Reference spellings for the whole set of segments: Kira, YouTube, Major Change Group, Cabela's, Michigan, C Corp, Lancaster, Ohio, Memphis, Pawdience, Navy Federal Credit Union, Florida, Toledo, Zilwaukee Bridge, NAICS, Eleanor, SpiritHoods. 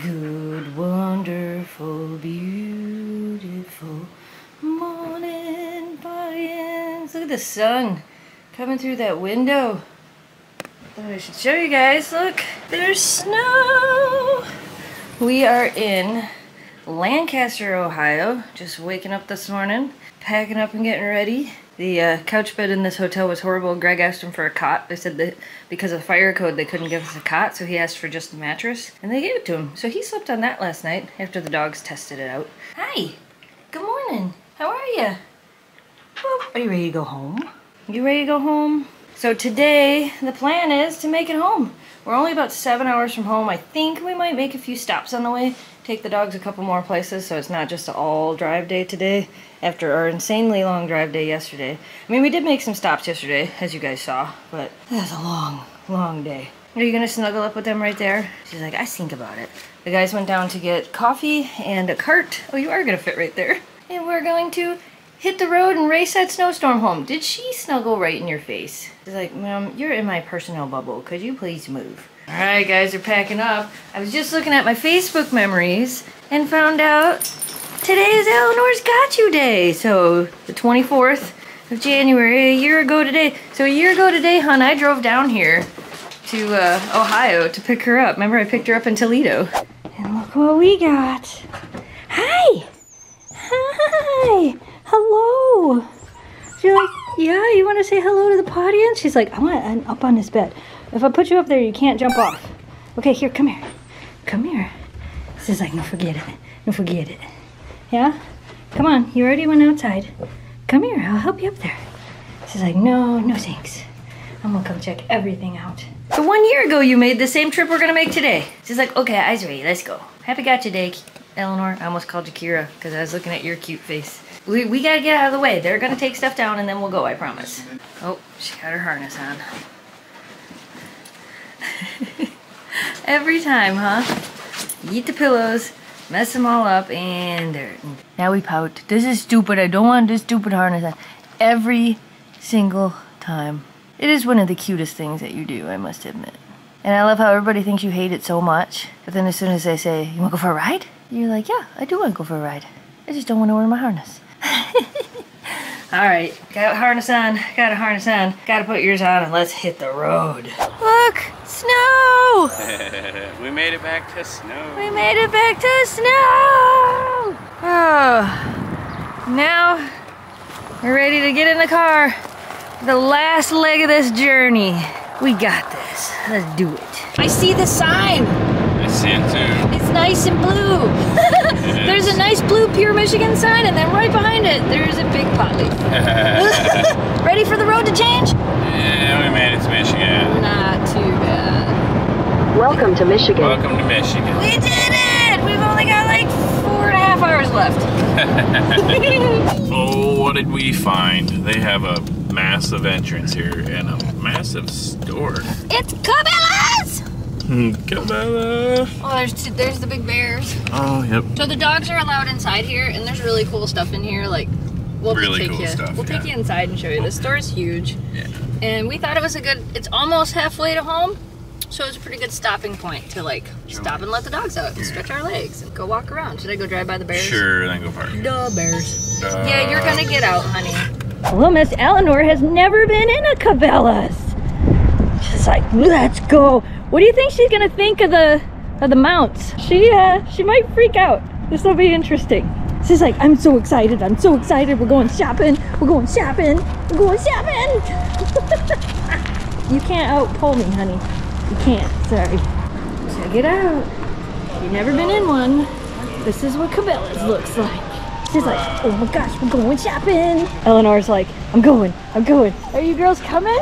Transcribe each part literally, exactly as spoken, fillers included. Good, wonderful, beautiful morning, Pawdience. Look at the sun coming through that window. I thought I should show you guys. Look, there's snow. We are in Lancaster, Ohio. Just waking up this morning, packing up and getting ready. The uh, couch bed in this hotel was horrible. Greg asked him for a cot. They said that because of fire code, they couldn't give us a cot, so he asked for just a mattress, and they gave it to him. So he slept on that last night after the dogs tested it out. Hi. Good morning. How are you? Well, are you ready to go home? You ready to go home? So today, the plan is to make it home. We're only about seven hours from home. I think we might make a few stops on the way, take the dogs a couple more places, so it's not just an all drive day today after our insanely long drive day yesterday. I mean, we did make some stops yesterday, as you guys saw, but that was a long, long day. Are you gonna snuggle up with them right there? She's like, I think about it. The guys went down to get coffee and a cart. Oh, you are gonna fit right there. And we're going to hit the road and race that snowstorm home. Did she snuggle right in your face? She's like, Mom, you're in my personal bubble. Could you please move? All right, guys are packing up. I was just looking at my Facebook memories and found out today is Eleanor's Got You Day. So the twenty-fourth of January, a year ago today. So a year ago today, hun, I drove down here to uh, Ohio to pick her up. Remember, I picked her up in Toledo. And look what we got. Hi. Hi. Hello. She's like, yeah, you want to say hello to the Pawdience? She's like, I want to end up on this bed. If I put you up there, you can't jump off. Okay, here, come here. Come here. This is like, no, forget it. No, forget it. Yeah? Come on, you already went outside. Come here, I'll help you up there. She's like, no, no thanks. I'm gonna come check everything out. So one year ago, you made the same trip we're gonna make today. She's like, okay, eyes ready, let's go. Happy Gotcha Day, Eleanor. I almost called you Kira, because I was looking at your cute face. We, we gotta get out of the way. They're gonna take stuff down and then we'll go, I promise. Oh, she got her harness on. Every time, huh? Eat the pillows, mess them all up, and there. Now we pout. This is stupid. I don't want this stupid harness on. Every single time. It is one of the cutest things that you do, I must admit. And I love how everybody thinks you hate it so much, but then as soon as they say, you wanna go for a ride? You're like, yeah, I do wanna go for a ride. I just don't wanna wear my harness. Alright, got a harness on, got a harness on, gotta put yours on and let's hit the road. Look, snow! We made it back to snow. We made it back to snow! Oh, now we're ready to get in the car. The last leg of this journey. We got this, let's do it. I see the sign. I see it too. It's nice and blue. There's a nice blue Pure Michigan sign, and then right behind it, there's a big pot leaf. Ready for the road to change? Yeah, we made it to Michigan. Not too bad. Welcome to Michigan. Welcome to Michigan. We did it! We've only got like four and a half hours left. Oh, what did we find? They have a massive entrance here and a massive store. It's Cabela's! Cabela. Oh, there's two, there's the big bears. Oh, yep. So the dogs are allowed inside here, and there's really cool stuff in here. Like, we'll really take cool you. Stuff, we'll yeah. take you inside and show you. The store is huge. Yeah. And we thought it was a good. It's almost halfway to home, so it's a pretty good stopping point to like stop and let the dogs out, and stretch our legs, and go walk around. Should I go drive by the bears? Sure, then go park. The bears. Uh, yeah, you're gonna get out, honey. Well, Miss Eleanor has never been in a Cabela's. She's like, let's go. What do you think she's gonna think of the of the mounts? She uh, she might freak out. This will be interesting. She's like, I'm so excited. I'm so excited. We're going shopping. We're going shopping. We're going shopping. You can't out pull me, honey. You can't. Sorry. Check it out. You've never been in one. This is what Cabela's looks like. She's like, oh my gosh, we're going shopping. Eleanor's like, I'm going. I'm going. Are you girls coming?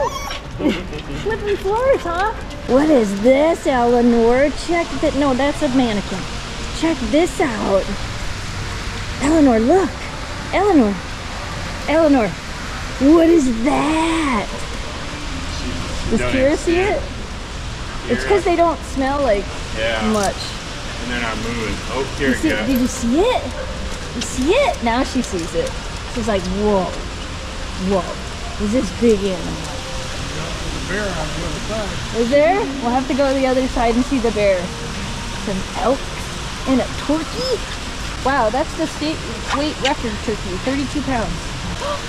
Slippery floors, huh? What is this, Eleanor? Check that. No, that's a mannequin. Check this out. Eleanor, look. Eleanor. Eleanor. What is that? Does Kira see it? Kira. It's because they don't smell like yeah. much. And they're not moving. Oh, here it goes. Did you see it? You see it? Now she sees it. She's like, whoa. Whoa. Is this big animal? Bear on the other side. Is there? We'll have to go to the other side and see the bear. Some elk and a turkey? Wow, that's the state weight record turkey, thirty-two pounds.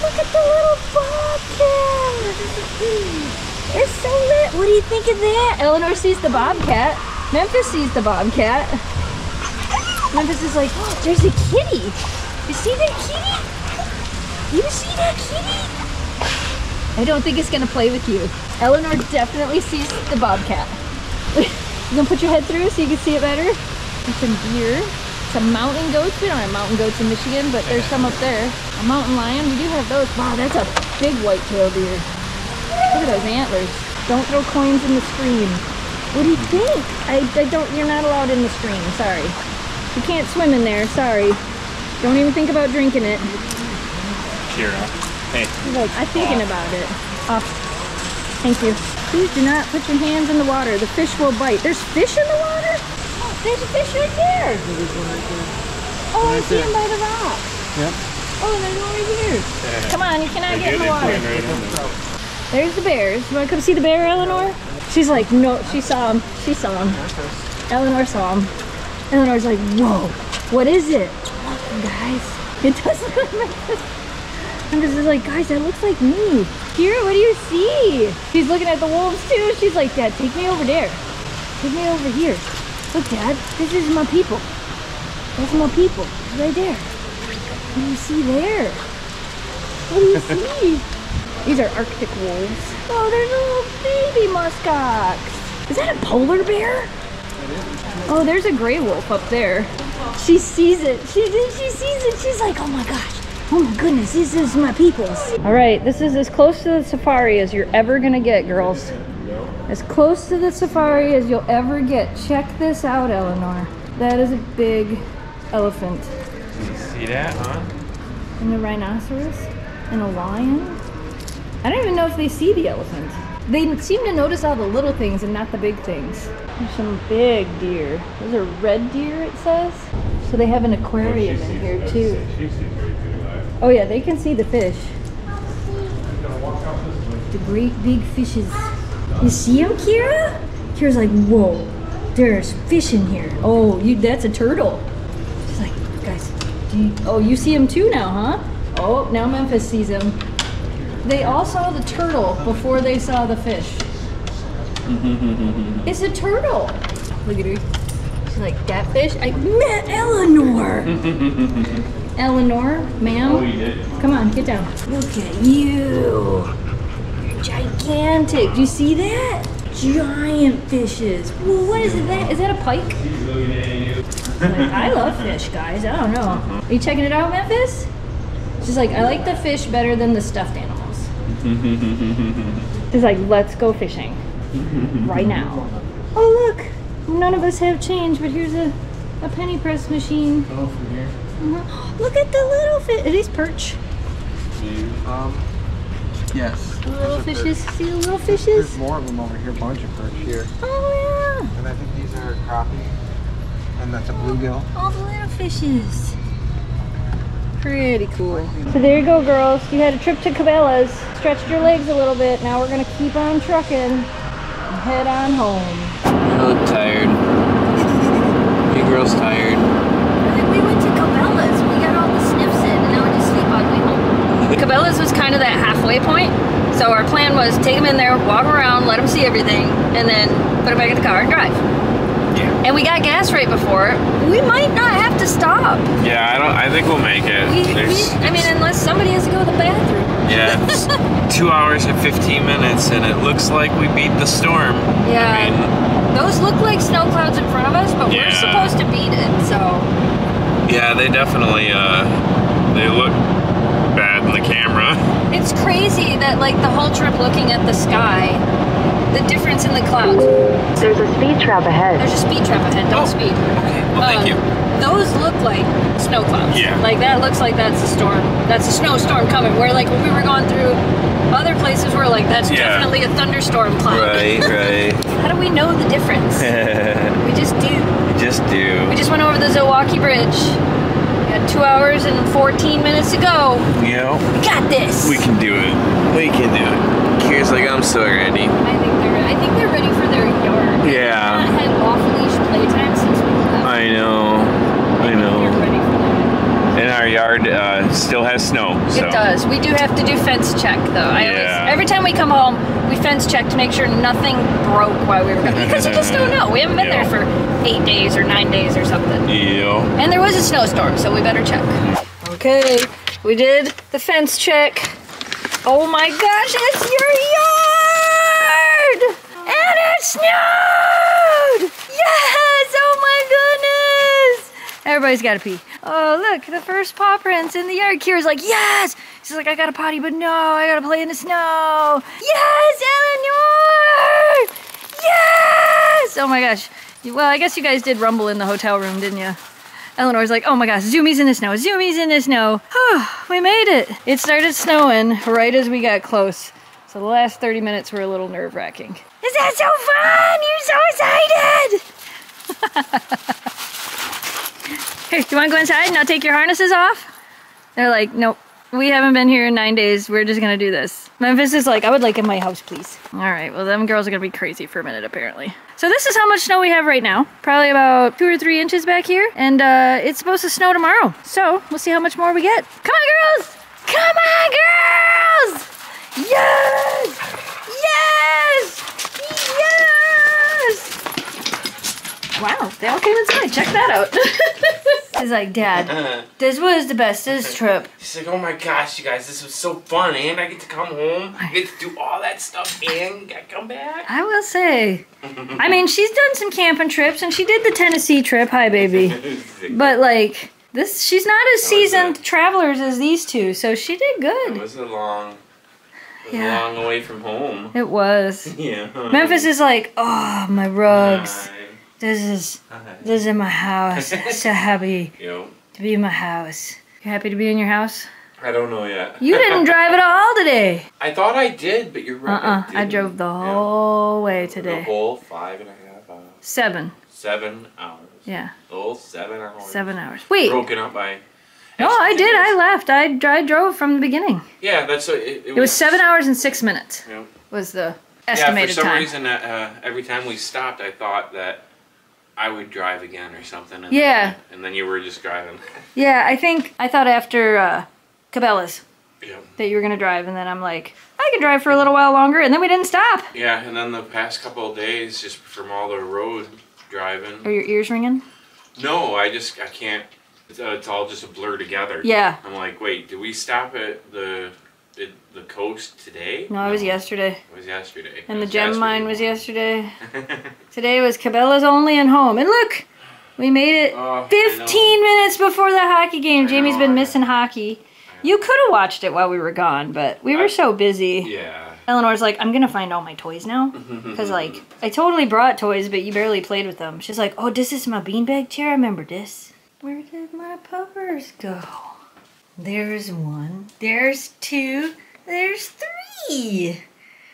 Look at the little bobcat! It's so lit! What do you think of that? Eleanor sees the bobcat. Memphis sees the bobcat. Memphis is like, oh, there's a kitty! You see that kitty? You see that kitty? I don't think it's gonna play with you. Eleanor definitely sees the bobcat. You gonna put your head through so you can see it better? And some deer, some mountain goats. We don't have mountain goats in Michigan, but there's some up there. A mountain lion, we do have those. Wow, that's a big white-tailed deer. Look at those antlers. Don't throw coins in the stream. What do you think? I, I don't, you're not allowed in the stream, sorry. You can't swim in there, sorry. Don't even think about drinking it. Kira, hey. She's like, I'm thinking Off. about it. Off. Thank you. Please do not put your hands in the water. The fish will bite. There's fish in the water? Oh, there's a fish right there. There's one right there. Oh, right I see him by the rock. Yep. Oh, there's one right here. Yeah. Come on, you cannot They're get in the water. Right in there. There's the bears. You want to come see the bear, Eleanor? She's like, no, she saw him. She saw him. Eleanor saw him. Eleanor's like, whoa, what is it? Guys, it doesn't look like this. I'm just like, guys, that looks like me. Kira, what do you see? She's looking at the wolves too. She's like, Dad, take me over there. Take me over here. Look, Dad, this is my people. That's my people, right there. What do you see there? What do you see? These are Arctic wolves. Oh, there's a little baby muskox. Is that a polar bear? Oh, there's a gray wolf up there. She sees it. She she sees it. She's like, oh my gosh. Oh my goodness, this is my people's. All right, this is as close to the safari as you're ever gonna get, girls. As close to the safari as you'll ever get. Check this out, Eleanor. That is a big elephant. You see that, huh? And a rhinoceros, and a lion. I don't even know if they see the elephant. They seem to notice all the little things and not the big things. There's some big deer. Those are red deer, it says. So they have an aquarium in here too. Oh yeah, they can see the fish. The great big fishes. You see them, Kira? Kira's like, whoa, there's fish in here. Oh, you that's a turtle. She's like, guys, do you, oh, you see him too now, huh? Oh, now Memphis sees him. They all saw the turtle before they saw the fish. It's a turtle. Look at her. She's like, that fish? I met Eleanor. Eleanor, ma'am, oh, yeah. Come on, get down. Look at you. You're gigantic. Do you see that? Giant fishes. Well, what is it that? Is that a pike? Like, I love fish, guys. I don't know. Are you checking it out, Memphis? She's like, I like the fish better than the stuffed animals. She's like, let's go fishing right now. Oh, look. None of us have change, but here's a, a penny press machine. Oh, from here. Mm-hmm. Look at the little fish. Are these perch? Um, yes. Little fishes. Fish. See the little fishes? There's, there's more of them over here. A bunch of perch here. Oh, yeah. And I think these are crappie. And that's a bluegill. All the little fishes. Pretty cool. So there you go, girls. You had a trip to Cabela's. Stretched your legs a little bit. Now we're going to keep on trucking and head on home. I look tired. You girls tired. Cabela's, we got all the sniffs in and now we're just sleep on the way home. Cabela's was kind of that halfway point, so our plan was take them in there, walk around, let them see everything, and then put them back in the car and drive. Yeah. And we got gas right before. We might not have to stop. Yeah, I don't. I think we'll make it. We, we, I mean, unless somebody has to go to the bathroom. Yeah, it's two hours and fifteen minutes, and it looks like we beat the storm. Yeah. I mean, those look like snow clouds in front of us, but yeah. We're supposed to beat it, so. Yeah, they definitely, uh, they look bad in the camera. It's crazy that, like, the whole trip looking at the sky, the difference in the clouds. There's a speed trap ahead. There's a speed trap ahead. Don't oh. speed. Okay, well, um, thank you. Those look like snow clouds. Yeah. Like, that looks like that's a storm. That's a snowstorm coming. Where, like, when we were going through other places, we're like, that's yeah. definitely a thunderstorm cloud. Right, right. How do we know the difference? We just do. Just do. We just went over the Zilwaukee Bridge. We got two hours and fourteen minutes to go. Yeah. We got this. We can do it. We can do it. Kira's like, I'm so ready. I think they're. I think they're ready for their yard. Yeah. We've not had off-leash playtime since we left. I know. backyard uh, still has snow. So. It does. We do have to do fence check though. I yeah. always, every time we come home, we fence check to make sure nothing broke while we were because you just don't know. We haven't been yeah. there for eight days or nine days or something. Yeah. And there was a snowstorm, so we better check. Okay, we did the fence check. Oh my gosh, it's your yard! And it snowed! Yes! Oh my goodness! Everybody's gotta pee. Oh look, the first paw prints in the yard. Kira's like, yes! She's like, I gotta potty, but no, I gotta play in the snow. Yes, Eleanor! Yes! Oh my gosh. Well, I guess you guys did rumble in the hotel room, didn't you? Eleanor's like, oh my gosh, zoomies in the snow, zoomies in the snow. Oh, we made it. It started snowing right as we got close. So the last thirty minutes were a little nerve-wracking. Is that so fun? You're so excited. Here, do you want to go inside and I'll take your harnesses off? They're like, nope, we haven't been here in nine days. We're just going to do this. Memphis is like, I would like in my house, please. All right, well, them girls are going to be crazy for a minute, apparently. So this is how much snow we have right now. Probably about two or three inches back here. And uh, it's supposed to snow tomorrow. So we'll see how much more we get. Come on, girls! Come on, girls! Yes! Yes! Yes! Wow, they all came inside. Check that out. He's like, Dad, this was the best this trip. He's like, oh my gosh, you guys, this was so fun. And I get to come home. I get to do all that stuff and I come back. I will say. I mean, she's done some camping trips, and she did the Tennessee trip. Hi, baby. But like this, she's not as seasoned travelers as these two, so she did good. It was a long, it was yeah. long away from home. It was. Yeah. Memphis is like, oh, my rugs. Hi. This is Hi. this is my house. So happy Yo. to be in my house. You happy to be in your house? I don't know yet. You didn't drive at all today. I thought I did, but you're right. Uh-uh. I, I drove the whole yeah. way today. The whole five and a half hours. Seven. Seven hours. Yeah. The whole seven hours. Seven hours. Wait. Broken up by... No, I did. I left. I, I drove from the beginning. Yeah, that's... What, it, it, it was, was seven hours and six minutes yeah. was the estimated time. Yeah, for some time. reason, uh, every time we stopped, I thought that I would drive again or something. And yeah. Then, and then you were just driving. Yeah, I think... I thought after... Uh, Cabela's yeah. that you were gonna drive, and then I'm like, I can drive for a little while longer, and then we didn't stop. Yeah, and then the past couple of days, just from all the road driving. Are your ears ringing? No, I just, I can't, it's, uh, it's all just a blur together. Yeah. I'm like, wait, did we stop at the at the coast today? No, it was no. yesterday. It was yesterday. And was the gem mine was yesterday. Today was Cabela's only and home, and look! We made it oh, fifteen minutes before the hockey game. I Jamie's know, been missing hockey. You could have watched it while we were gone, but we were I, so busy. Yeah. Eleanor's like, I'm going to find all my toys now. Because, like, I totally brought toys, but you barely played with them. She's like, oh, this is my beanbag chair. I remember this. Where did my puppers go? There's one. There's two. There's three.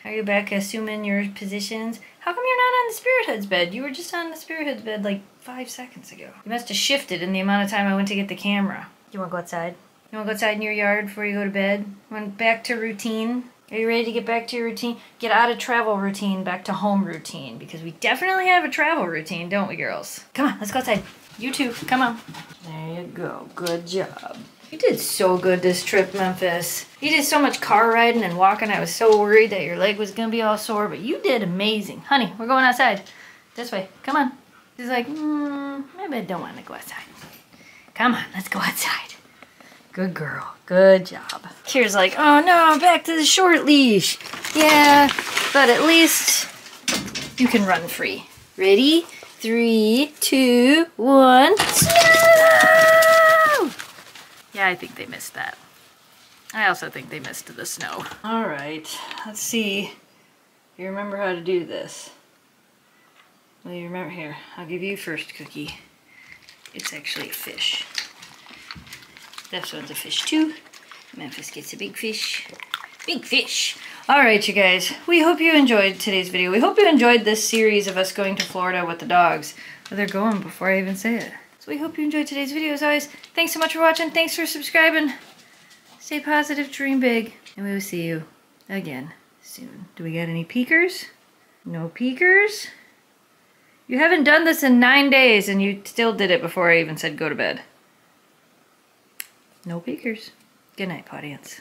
Are you back assuming your positions? How come you're not on the SpiritHoods bed? You were just on the SpiritHoods bed, like, five seconds ago. You must have shifted in the amount of time I went to get the camera. You want to go outside? You want to go outside in your yard before you go to bed? Went back to routine. Are you ready to get back to your routine? Get out of travel routine, back to home routine. Because we definitely have a travel routine, don't we, girls? Come on, let's go outside. You two, come on. There you go. Good job. You did so good this trip, Memphis. You did so much car riding and walking. I was so worried that your leg was going to be all sore, but you did amazing. Honey, we're going outside. This way. Come on. She's like, mm, maybe I don't want to go outside. Come on, let's go outside. Good girl. Good job. Kira's like, oh no, back to the short leash. Yeah, but at least you can run free. Ready? Three, two, one. Snow! Yeah, I think they missed that. I also think they missed the snow. All right, let's see if you remember how to do this. Well, you remember here. I'll give you first cookie. It's actually a fish. This one's a fish too. Memphis gets a big fish. Big fish. All right, you guys. We hope you enjoyed today's video. We hope you enjoyed this series of us going to Florida with the dogs. Oh, they're going before I even say it. So we hope you enjoyed today's video. As always, thanks so much for watching. Thanks for subscribing. Stay positive, dream big, and we will see you again soon. Do we got any peekers? No peekers? You haven't done this in nine days, and you still did it before I even said go to bed. No peekers. Good night, Pawdience.